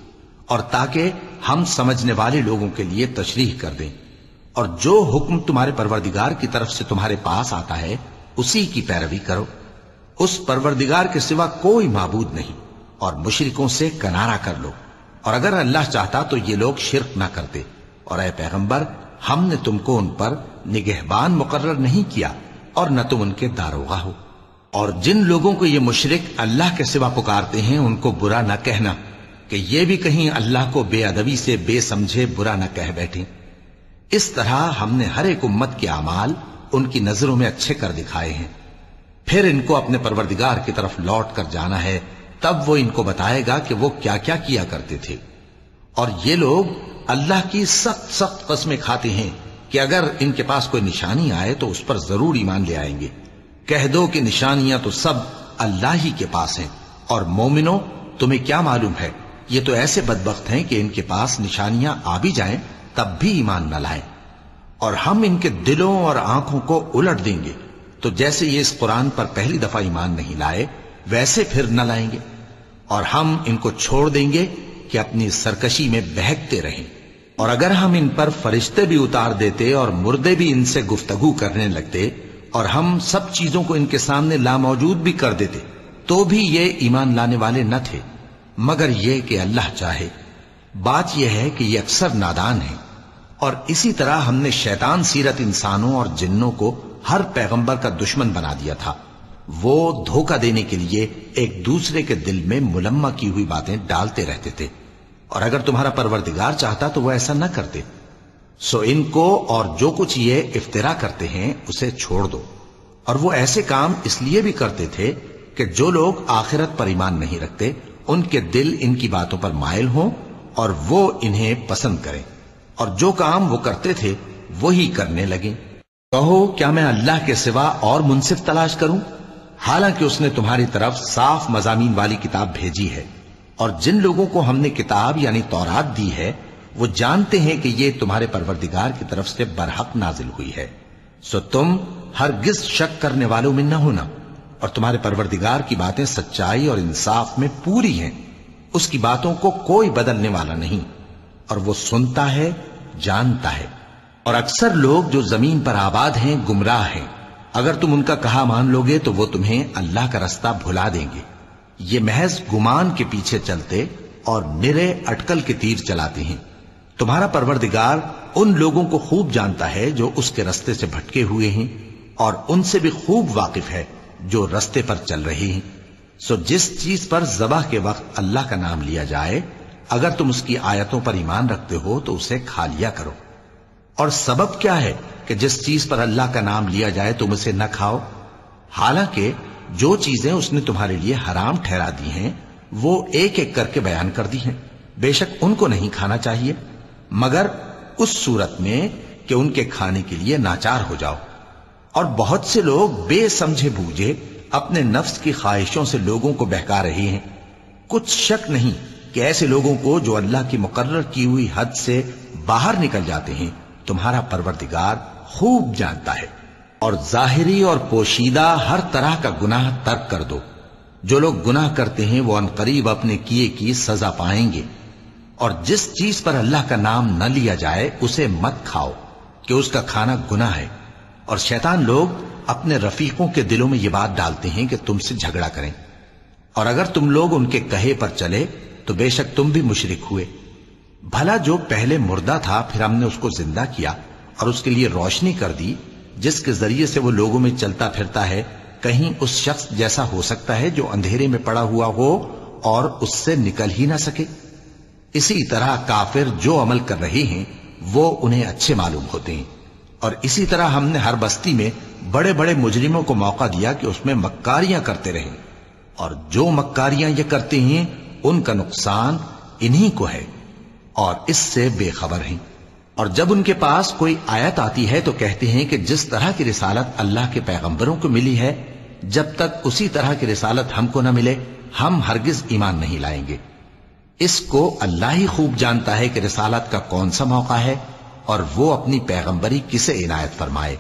और ताकि हम समझने वाले लोगों के लिए तशरीह कर दें। और जो हुक्म तुम्हारे परवरदिगार की तरफ से तुम्हारे पास आता है उसी की पैरवी करो। उस परवरदिगार के सिवा कोई माबूद नहीं, और मुशरिकों से किनारा कर लो, और अगर अल्लाह चाहता तो ये लोग शिर्क ना करते। और ऐ पैगंबर, हमने तुमको उन पर निगहबान मुकर्रर नहीं किया और न तुम उनके दारोगा हो। और जिन लोगों को ये मुशरिक अल्लाह के सिवा पुकारते हैं उनको बुरा न कहना कि ये भी कहीं अल्लाह को बेअदबी से बेसमझे बुरा न कह बैठे। इस तरह हमने हर एक उम्मत के अमाल उनकी नजरों में अच्छे कर दिखाए हैं, फिर इनको अपने परवरदिगार की तरफ लौट कर जाना है, तब वो इनको बताएगा कि वो क्या क्या किया करते थे। और ये लोग अल्लाह की सख्त सख्त कसमें खाते हैं कि अगर इनके पास कोई निशानी आए तो उस पर जरूर ईमान ले आएंगे। कह दो कि निशानियां तो सब अल्लाह ही के पास हैं, और मोमिनो, तुम्हें क्या मालूम है, ये तो ऐसे बदबख्त हैं कि इनके पास निशानियां आ भी जाएं तब भी ईमान न लाएं। और हम इनके दिलों और आंखों को उलट देंगे, तो जैसे ये इस कुरान पर पहली दफा ईमान नहीं लाए वैसे फिर न लाएंगे, और हम इनको छोड़ देंगे कि अपनी सरकशी में बहकते रहें। और अगर हम इन पर फरिश्ते भी उतार देते और मुर्दे भी इनसे गुफ्तगू करने लगते और हम सब चीजों को इनके सामने लामौजूद भी कर देते, तो भी ये ईमान लाने वाले न थे, मगर ये कि अल्लाह चाहे। बात यह है कि ये अक्सर नादान है। और इसी तरह हमने शैतान सीरत इंसानों और जिन्नों को हर पैगंबर का दुश्मन बना दिया था। वो धोखा देने के लिए एक दूसरे के दिल में मुलम्मा की हुई बातें डालते रहते थे, और अगर तुम्हारा परवरदिगार चाहता तो वह ऐसा न करते। सो इनको और जो कुछ ये इफ्तिरा करते हैं उसे छोड़ दो। और वो ऐसे काम इसलिए भी करते थे कि जो लोग आखिरत पर ईमान नहीं रखते उनके दिल इनकी बातों पर मायल हों और वो इन्हें पसंद करें, और जो काम वो करते थे वही करने लगे। कहो, क्या मैं अल्लाह के सिवा और मुंसिफ तलाश करूं, हालांकि उसने तुम्हारी तरफ साफ मजामीन वाली किताब भेजी है। और जिन लोगों को हमने किताब यानी तौरात दी है वो जानते हैं कि ये तुम्हारे परवरदिगार की तरफ से बरहक नाजिल हुई है, सो तुम हरगिज शक करने वालों में न होना। और तुम्हारे परवरदिगार की बातें सच्चाई और इंसाफ में पूरी हैं, उसकी बातों को कोई बदलने वाला नहीं, और वो सुनता है, जानता है। और अक्सर लोग जो जमीन पर आबाद हैं गुमराह हैं, अगर तुम उनका कहा मान लोगे तो वो तुम्हें अल्लाह का रास्ता भुला देंगे। ये महज गुमान के पीछे चलते और निरे अटकल के तीर चलाते हैं। तुम्हारा परवरदिगार उन लोगों को खूब जानता है जो उसके रास्ते से भटके हुए हैं, और उनसे भी खूब वाकिफ है जो रास्ते पर चल रहे हैं। सो जिस चीज पर ज़बाह के वक्त अल्लाह का नाम लिया जाए, अगर तुम उसकी आयतों पर ईमान रखते हो तो उसे खा लिया करो। और सबब क्या है कि जिस चीज पर अल्लाह का नाम लिया जाए तुम उसे न खाओ, हालांकि जो चीजें उसने तुम्हारे लिए हराम ठहरा दी हैं वो एक एक करके बयान कर दी हैं। बेशक उनको नहीं खाना चाहिए, मगर उस सूरत में कि उनके खाने के लिए नाचार हो जाओ। और बहुत से लोग बेसमझे बूझे अपने नफ्स की ख्वाहिशों से लोगों को बहका रहे हैं। कुछ शक नहीं कि ऐसे लोगों को जो अल्लाह की मुकर्रर की हुई हद से बाहर निकल जाते हैं तुम्हारा परवरदिगार खूब जानता है। और जाहिरी और पोशीदा हर तरह का गुनाह तर्क कर दो। जो लोग गुनाह करते हैं वो अनकरीब अपने किए की सजा पाएंगे। और जिस चीज पर अल्लाह का नाम न लिया जाए उसे मत खाओ कि उसका खाना गुनाह है। और शैतान लोग अपने रफीकों के दिलों में ये बात डालते हैं कि तुमसे झगड़ा करें, और अगर तुम लोग उनके कहे पर चले तो बेशक तुम भी मुशरिक हुए। भला जो पहले मुर्दा था फिर हमने उसको जिंदा किया और उसके लिए रोशनी कर दी जिसके जरिए से वो लोगों में चलता फिरता है, कहीं उस शख्स जैसा हो सकता है जो अंधेरे में पड़ा हुआ हो और उससे निकल ही ना सके। इसी तरह काफिर जो अमल कर रहे हैं वो उन्हें अच्छे मालूम होते हैं। और इसी तरह हमने हर बस्ती में बड़े बड़े मुजरिमों को मौका दिया कि उसमें मक्कारियां करते रहे, और जो मक्कारियां ये करते हैं उनका नुकसान इन्हीं को है और इससे बेखबर हैं। और जब उनके पास कोई आयत आती है तो कहते हैं कि जिस तरह की रिसालत अल्लाह के पैगंबरों को मिली है, जब तक उसी तरह की रिसालत हमको न मिले हम हरगिज ईमान नहीं लाएंगे। इसको अल्लाह ही खूब जानता है कि रिसालत का कौन सा मौका है और वो अपनी पैगंबरी किसे इनायत फरमाए।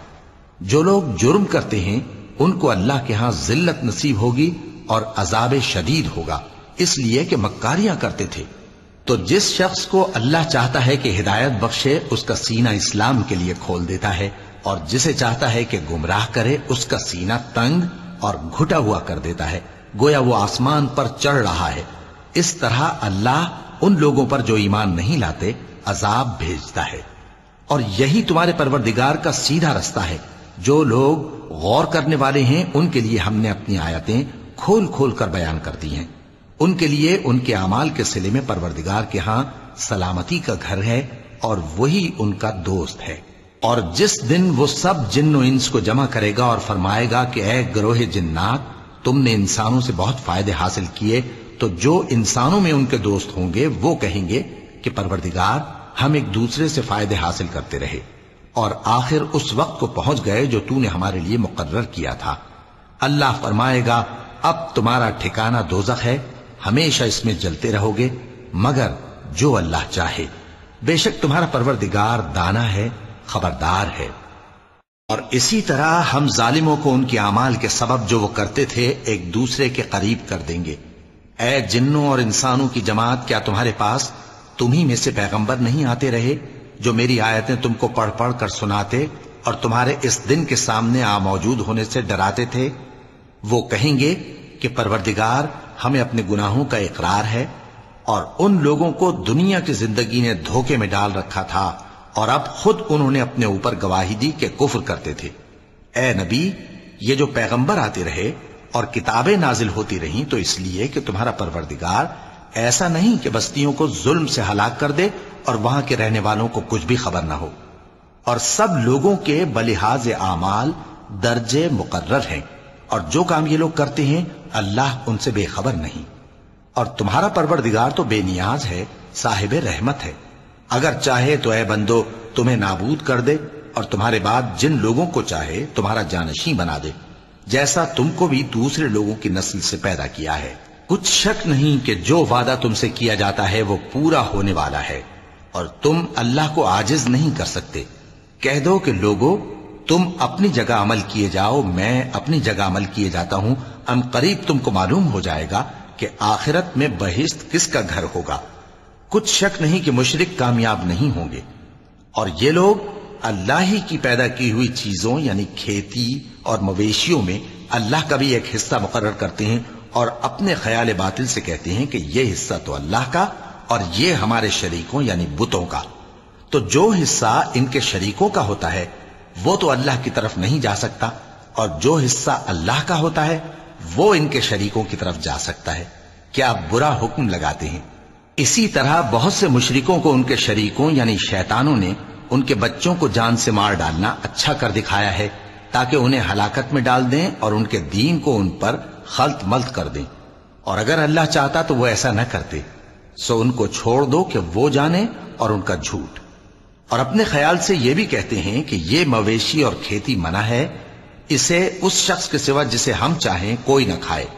जो लोग जुर्म करते हैं उनको अल्लाह के यहां जिल्लत नसीब होगी और अजाब शदीद होगा, इसलिए कि मक्कारियां करते थे। तो जिस शख्स को अल्लाह चाहता है कि हिदायत बख्शे उसका सीना इस्लाम के लिए खोल देता है, और जिसे चाहता है कि गुमराह करे उसका सीना तंग और घुटा हुआ कर देता है, गोया वो आसमान पर चढ़ रहा है। इस तरह अल्लाह उन लोगों पर जो ईमान नहीं लाते अजाब भेजता है, और यही तुम्हारे परवरदिगार का सीधा रास्ता है। जो लोग गौर करने वाले हैं उनके लिए हमने अपनी आयतें खोल खोल कर बयान कर दी हैं। उनके लिए उनके अमाल के सिले में परवरदिगार के यहाँ सलामती का घर है और वही उनका दोस्त है। और जिस दिन वो सब जिन्नो इंस को जमा करेगा और फरमाएगा कि ऐ गरोह जिन्नात, तुमने इंसानों से बहुत फायदे हासिल किए, तो जो इंसानों में उनके दोस्त होंगे वो कहेंगे कि परवरदिगार हम एक दूसरे से फायदे हासिल करते रहे और आखिर उस वक्त को पहुंच गए जो तूने हमारे लिए मुकर्रर किया था। अल्लाह फरमाएगा अब तुम्हारा ठिकाना दोजख है, हमेशा इसमें जलते रहोगे मगर जो अल्लाह चाहे। बेशक तुम्हारा परवरदिगार दाना है, खबरदार है। और इसी तरह हम जालिमों को उनके अमाल के सबब जो वो करते थे एक दूसरे के करीब कर देंगे। ऐ जिन्नों और इंसानों की जमात, क्या तुम्हारे पास तुम्ही में से पैगंबर नहीं आते रहे जो मेरी आयतें तुमको पढ़ पढ़ कर सुनाते और तुम्हारे इस दिन के सामने आ मौजूद होने से डराते थे? वो कहेंगे कि परवरदिगार हमें अपने गुनाहों का इकरार है और उन लोगों को दुनिया की जिंदगी ने धोखे में डाल रखा था और अब खुद उन्होंने अपने ऊपर गवाही दी कि कुफ्र करते थे। ऐ नबी, ये जो पैगंबर आते रहे और किताबें नाजिल होती रहीं तो इसलिए कि तुम्हारा परवरदिगार ऐसा नहीं कि बस्तियों को जुल्म से हलाक कर दे और वहां के रहने वालों को कुछ भी खबर ना हो। और सब लोगों के बलिहाज आमाल दर्जे मुकर्रर हैं, और जो काम ये लोग करते हैं अल्लाह उनसे बेखबर नहीं। और तुम्हारा परवरदिगार तो बेनियाज है, साहिबे रहमत है। अगर चाहे तो ऐ बंदो तुम्हें नाबूद कर दे और तुम्हारे बाद जिन लोगों को चाहे तुम्हारा जानशीं बना दे, जैसा तुमको भी दूसरे लोगों की नस्ल से पैदा किया है। कुछ शक नहीं कि जो वादा तुमसे किया जाता है वो पूरा होने वाला है और तुम अल्लाह को आजिज नहीं कर सकते। कह दो कि लोगों, तुम अपनी जगह अमल किए जाओ, मैं अपनी जगह अमल किए जाता हूं। अनकरीब तुमको मालूम हो जाएगा कि आखिरत में बहिश्त किसका घर होगा। कुछ शक नहीं कि मुशरिक कामयाब नहीं होंगे। और ये लोग अल्लाह ही की पैदा की हुई चीजों यानी खेती और मवेशियों में अल्लाह का भी एक हिस्सा मुकर्रर करते हैं और अपने ख्याल बातिल से कहते हैं कि यह हिस्सा तो अल्लाह का और ये हमारे शरीकों यानी बुतों का। तो जो हिस्सा इनके शरीकों का होता है वो तो अल्लाह की तरफ नहीं जा सकता, और जो हिस्सा अल्लाह का होता है वो इनके शरीकों की तरफ जा सकता है। क्या बुरा हुक्म लगाते हैं। इसी तरह बहुत से मुशरिकों को उनके शरीकों यानी शैतानों ने उनके बच्चों को जान से मार डालना अच्छा कर दिखाया है ताकि उन्हें हलाकत में डाल दें और उनके दीन को उन पर खल्त मल्त कर दें। और अगर अल्लाह चाहता तो वो ऐसा न करते, सो उनको छोड़ दो कि वो जाने और उनका झूठ। और अपने ख्याल से ये भी कहते हैं कि ये मवेशी और खेती मना है, इसे उस शख्स के सिवा जिसे हम चाहें कोई ना खाए।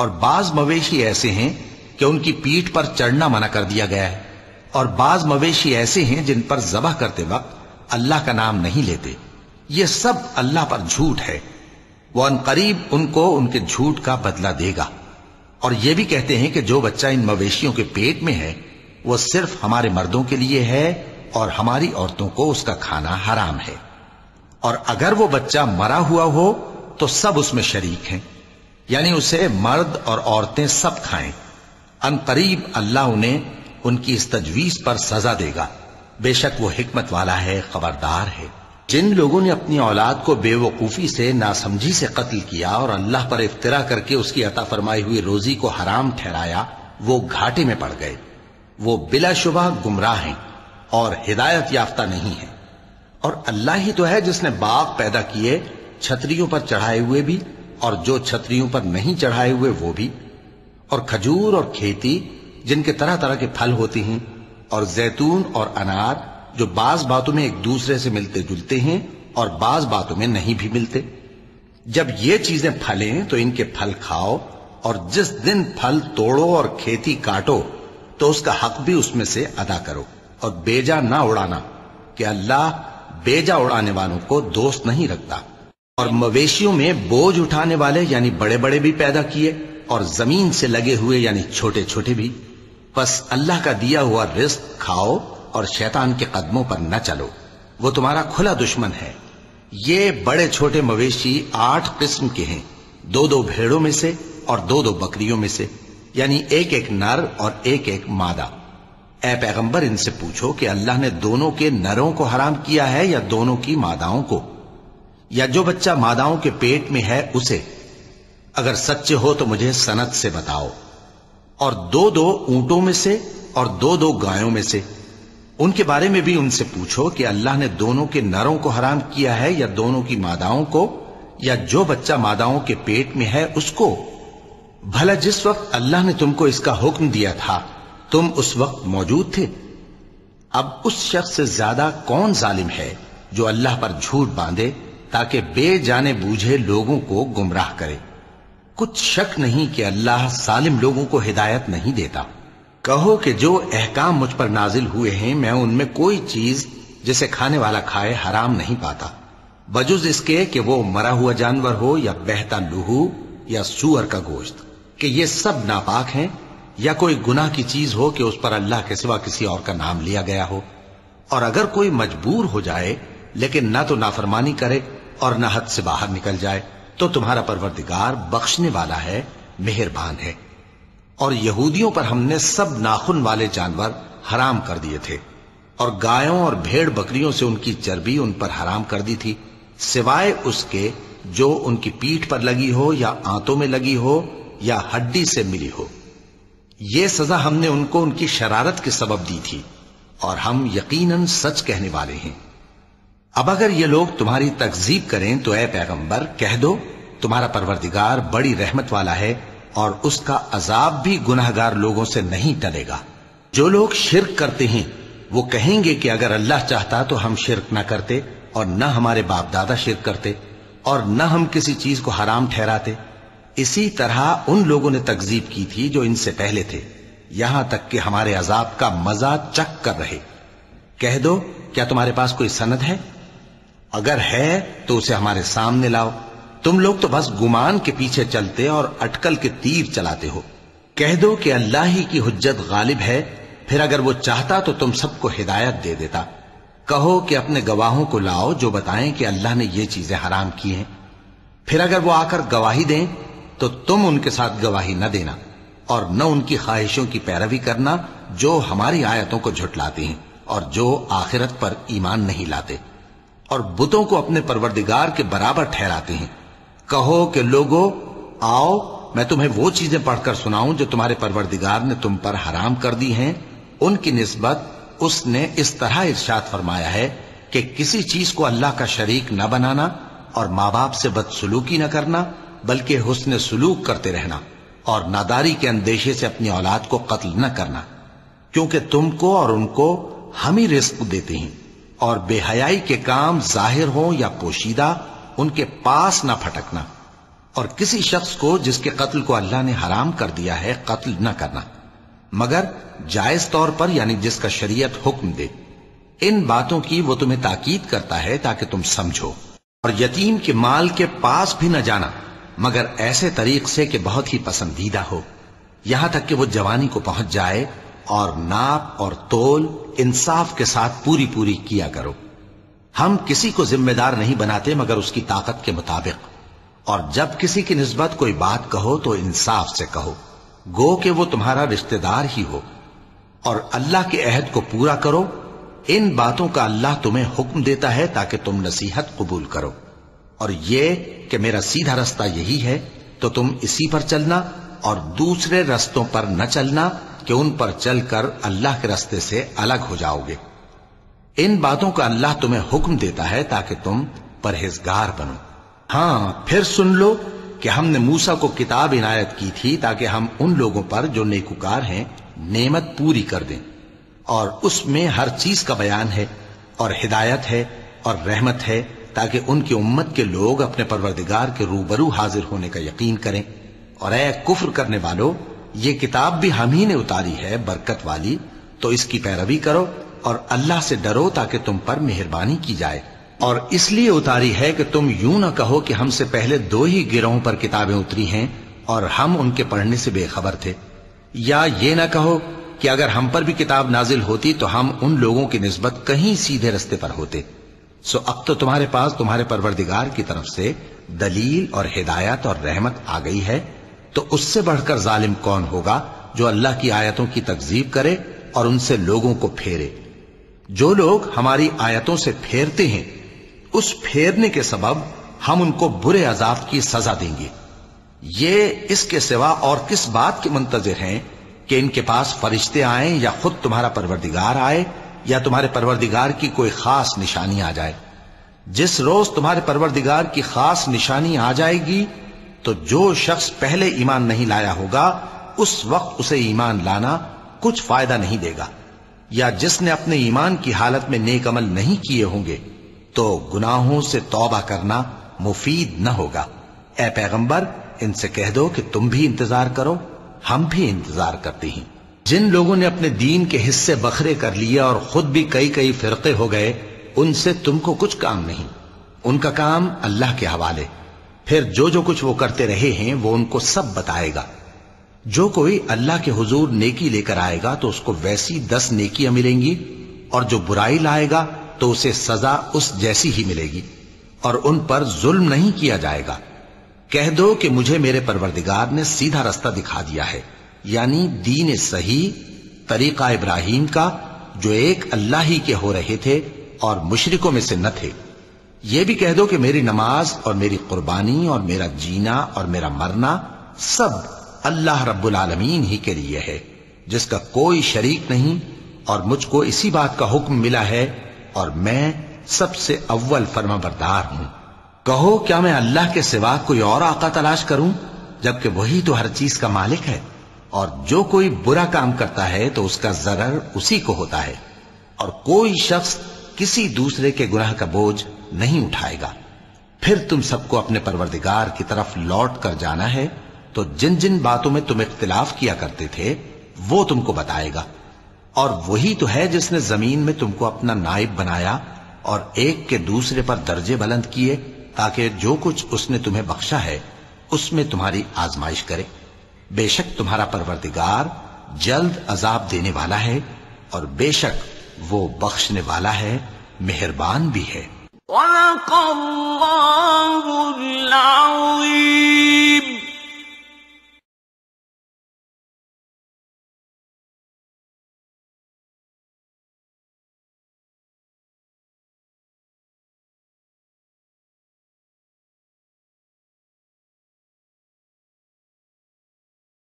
और बाज मवेशी ऐसे हैं कि उनकी पीठ पर चढ़ना मना कर दिया गया है, और बाज मवेशी ऐसे हैं जिन पर ज़बह करते वक्त अल्लाह का नाम नहीं लेते। ये सब अल्लाह पर झूठ है, वह अनकरीब उनको उनके झूठ का बदला देगा। और यह भी कहते हैं कि जो बच्चा इन मवेशियों के पेट में है वह सिर्फ हमारे मर्दों के लिए है और हमारी औरतों को उसका खाना हराम है। और अगर वो बच्चा मरा हुआ हो तो सब उसमें शरीक हैं, यानी उसे मर्द और औरतें सब खाएं। अनकरीब अल्लाह उन्हें उनकी इस तजवीज पर सजा देगा। बेशक वो हिकमत वाला है, खबरदार है। जिन लोगों ने अपनी औलाद को बेवकूफ़ी से नासमझी से कत्ल किया और अल्लाह पर इफ्तिरा करके उसकी अता फरमाई हुई रोजी को हराम ठहराया, वो घाटे में पड़ गए। वो बिला शुबा गुमराह हैं और हिदायत याफ्ता नहीं है। और अल्लाह ही तो है जिसने बाग पैदा किए, छतरियों पर चढ़ाए हुए भी और जो छतरियों पर नहीं चढ़ाए हुए वो भी, और खजूर और खेती जिनके तरह तरह के फल होते हैं, और जैतून और अनार जो बाज बातों में एक दूसरे से मिलते जुलते हैं और बाज बातों में नहीं भी मिलते। जब ये चीजें फलें तो इनके फल खाओ, और जिस दिन फल तोड़ो और खेती काटो तो उसका हक भी उसमें से अदा करो, और बेजा ना उड़ाना कि अल्लाह बेजा उड़ाने वालों को दोस्त नहीं रखता। और मवेशियों में बोझ उठाने वाले यानी बड़े बड़े भी पैदा किए, और जमीन से लगे हुए यानी छोटे छोटे भी। बस अल्लाह का दिया हुआ रिस्क खाओ और शैतान के कदमों पर न चलो, वो तुम्हारा खुला दुश्मन है। ये बड़े छोटे मवेशी 8 किस्म के हैं, 2-2 भेड़ों में से और 2-2 बकरियों में से, यानी 1-1 नर और 1-1 मादा। ए पैगंबर, इनसे पूछो कि अल्लाह ने दोनों के नरों को हराम किया है या दोनों की मादाओं को, या जो बच्चा मादाओं के पेट में है उसे? अगर सच्चे हो तो मुझे सनद से बताओ। और 2-2 ऊंटों में से और 2-2 गायों में से, उनके बारे में भी उनसे पूछो कि अल्लाह ने दोनों के नरों को हराम किया है या दोनों की मादाओं को, या जो बच्चा मादाओं के पेट में है उसको? भला जिस वक्त अल्लाह ने तुमको इसका हुक्म दिया था तुम उस वक्त मौजूद थे? अब उस शख्स से ज्यादा कौन जालिम है जो अल्लाह पर झूठ बांधे ताकि बेजाने बूझे लोगों को गुमराह करे। कुछ शक नहीं कि अल्लाह जालिम लोगों को हिदायत नहीं देता। कहो कि जो अहकाम मुझ पर नाजिल हुए हैं मैं उनमें कोई चीज जिसे खाने वाला खाए हराम नहीं पाता, बजुज इसके कि वो मरा हुआ जानवर हो या बहता लहू या सूअर का गोश्त, कि ये सब नापाक हैं, या कोई गुनाह की चीज हो कि उस पर अल्लाह के सिवा किसी और का नाम लिया गया हो। और अगर कोई मजबूर हो जाए लेकिन ना तो नाफरमानी करे और ना हद से बाहर निकल जाए, तो तुम्हारा परवरदिगार बख्शने वाला है, मेहरबान है। और यहूदियों पर हमने सब नाखून वाले जानवर हराम कर दिए थे, और गायों और भेड़ बकरियों से उनकी चर्बी उन पर हराम कर दी थी, सिवाय उसके जो उनकी पीठ पर लगी हो या आंतों में लगी हो या हड्डी से मिली हो। ये सजा हमने उनको उनकी शरारत के सबब दी थी, और हम यकीनन सच कहने वाले हैं। अब अगर ये लोग तुम्हारी तकजीब करें तो ऐ पैगंबर कह दो, तुम्हारा परवरदिगार बड़ी रहमत वाला है और उसका अजाब भी गुनाहगार लोगों से नहीं टलेगा। जो लोग शिर्क करते हैं वो कहेंगे कि अगर अल्लाह चाहता तो हम शिर्क ना करते, और न हमारे बाप दादा शिर्क करते, और न हम किसी चीज को हराम ठहराते। इसी तरह उन लोगों ने तकजीब की थी जो इनसे पहले थे, यहां तक कि हमारे अजाब का मजा चख कर रहे। कह दो, क्या तुम्हारे पास कोई सनद है? अगर है तो उसे हमारे सामने लाओ। तुम लोग तो बस गुमान के पीछे चलते और अटकल के तीर चलाते हो। कह दो कि अल्लाह ही की हुज्जत गालिब है, फिर अगर वो चाहता तो तुम सबको हिदायत दे देता। कहो कि अपने गवाहों को लाओ जो बताएं कि अल्लाह ने ये चीजें हराम की हैं, फिर अगर वो आकर गवाही दें तो तुम उनके साथ गवाही न देना, और न उनकी ख्वाहिशों की पैरवी करना जो हमारी आयतों को झुटलाते हैं और जो आखिरत पर ईमान नहीं लाते और बुतों को अपने परवरदिगार के बराबर ठहराते हैं। कहो कि लोगों, आओ मैं तुम्हें वो चीजें पढ़कर सुनाऊं जो तुम्हारे परवरदिगार ने तुम पर हराम कर दी हैं। उनकी निस्बत उसने इस तरह इरशाद फरमाया है कि किसी चीज को अल्लाह का शरीक न बनाना, और माँ बाप से बदसलूकी न करना बल्कि हुस्न सलूक करते रहना, और नादारी के अंदेशे से अपनी औलाद को कत्ल न करना, क्योंकि तुमको और उनको हम ही रिस्क देते हैं। और बेहयाई के काम जाहिर हो या पोशीदा, उनके पास ना फटकना। और किसी शख्स को जिसके कत्ल को अल्लाह ने हराम कर दिया है कत्ल न करना, मगर जायज तौर पर, यानी जिसका शरीयत हुक्म दे। इन बातों की वो तुम्हें ताकीद करता है ताकि तुम समझो। और यतीम के माल के पास भी न जाना, मगर ऐसे तरीक से कि बहुत ही पसंदीदा हो, यहां तक कि वो जवानी को पहुंच जाए। और नाप और तोल इंसाफ के साथ पूरी पूरी किया करो। हम किसी को जिम्मेदार नहीं बनाते मगर उसकी ताकत के मुताबिक। और जब किसी की निस्बत कोई बात कहो तो इंसाफ से कहो, गो कि वो तुम्हारा रिश्तेदार ही हो। और अल्लाह के अहद को पूरा करो। इन बातों का अल्लाह तुम्हें हुक्म देता है ताकि तुम नसीहत कबूल करो। और ये कि मेरा सीधा रास्ता यही है तो तुम इसी पर चलना, और दूसरे रास्तों पर न चलना कि उन पर चलकर अल्लाह के रास्ते से अलग हो जाओगे। इन बातों का अल्लाह तुम्हें हुक्म देता है ताकि तुम परहेजगार बनो। हाँ, फिर सुन लो कि हमने मूसा को किताब इनायत की थी ताकि हम उन लोगों पर जो नेकुकार हैं नेमत पूरी कर दें, और उसमें हर चीज का बयान है और हिदायत है और रहमत है ताकि उनकी उम्मत के लोग अपने परवरदिगार के रूबरू हाजिर होने का यकीन करें। और ऐ कुफ्र करने वालों, ये किताब भी हम ही ने उतारी है बरकत वाली, तो इसकी पैरवी करो और अल्लाह से डरो ताकि तुम पर मेहरबानी की जाए। और इसलिए उतारी है कि तुम यूं न कहो कि हमसे पहले दो ही गिरोहों पर किताबें उतरी हैं और हम उनके पढ़ने से बेखबर थे, या ये न कहो कि अगर हम पर भी किताब नाजिल होती तो हम उन लोगों की निस्बत कहीं सीधे रस्ते पर होते। सो अब तो तुम्हारे पास तुम्हारे परवरदिगार की तरफ से दलील और हिदायत और रहमत आ गई है, तो उससे बढ़कर जालिम कौन होगा जो अल्लाह की आयतों की तकजीब करे और उनसे लोगों को फेरे। जो लोग हमारी आयतों से फेरते हैं उस फेरने के सबब हम उनको बुरे अजाब की सजा देंगे। ये इसके सिवा और किस बात के मुंतजर हैं कि इनके पास फरिश्ते आए या खुद तुम्हारा परवरदिगार आए या तुम्हारे परवरदिगार की कोई खास निशानी आ जाए। जिस रोज तुम्हारे परवरदिगार की खास निशानी आ जाएगी तो जो शख्स पहले ईमान नहीं लाया होगा उस वक्त उसे ईमान लाना कुछ फायदा नहीं देगा, या जिसने अपने ईमान की हालत में नेक अमल नहीं किए होंगे तो गुनाहों से तौबा करना मुफीद न होगा। ए पैगंबर, इनसे कह दो कि तुम भी इंतजार करो, हम भी इंतजार करते हैं। जिन लोगों ने अपने दीन के हिस्से बखरे कर लिए और खुद भी कई कई फिरके हो गए, उनसे तुमको कुछ काम नहीं, उनका काम अल्लाह के हवाले। फिर जो कुछ वो करते रहे हैं वो उनको सब बताएगा। जो कोई अल्लाह के हुजूर नेकी लेकर आएगा तो उसको वैसी 10 नेकियां मिलेंगी, और जो बुराई लाएगा तो उसे सजा उस जैसी ही मिलेगी, और उन पर जुल्म नहीं किया जाएगा। कह दो कि मुझे मेरे परवरदिगार ने सीधा रास्ता दिखा दिया है, यानी दीन सही, तरीका इब्राहिम का, जो एक अल्लाह ही के हो रहे थे और मुशरिकों में से न थे। यह भी कह दो कि मेरी नमाज और मेरी कुर्बानी और मेरा जीना और मेरा मरना सब अल्लाह रब्बुल आलमीन ही के लिए है, जिसका कोई शरीक नहीं, और मुझको इसी बात का हुक्म मिला है और मैं सबसे अव्वल फरमाबरदार हूं। कहो, क्या मैं अल्लाह के सिवा कोई और आका तलाश करूं, जबकि वही तो हर चीज का मालिक है। और जो कोई बुरा काम करता है तो उसका जरर उसी को होता है, और कोई शख्स किसी दूसरे के गुनाह का बोझ नहीं उठाएगा। फिर तुम सबको अपने परवरदिगार की तरफ लौट कर जाना है, तो जिन जिन बातों में तुम इख्तिलाफ किया करते थे वो तुमको बताएगा, और वही तो है जिसने जमीन में तुमको अपना नाइब बनाया और एक के दूसरे पर दर्जे बुलंद किए ताकि जो कुछ उसने तुम्हें बख्शा है उसमें तुम्हारी आजमाइश करे। बेशक तुम्हारा परवरदिगार जल्द अजाब देने वाला है, और बेशक वो बख्शने वाला है, मेहरबान भी है।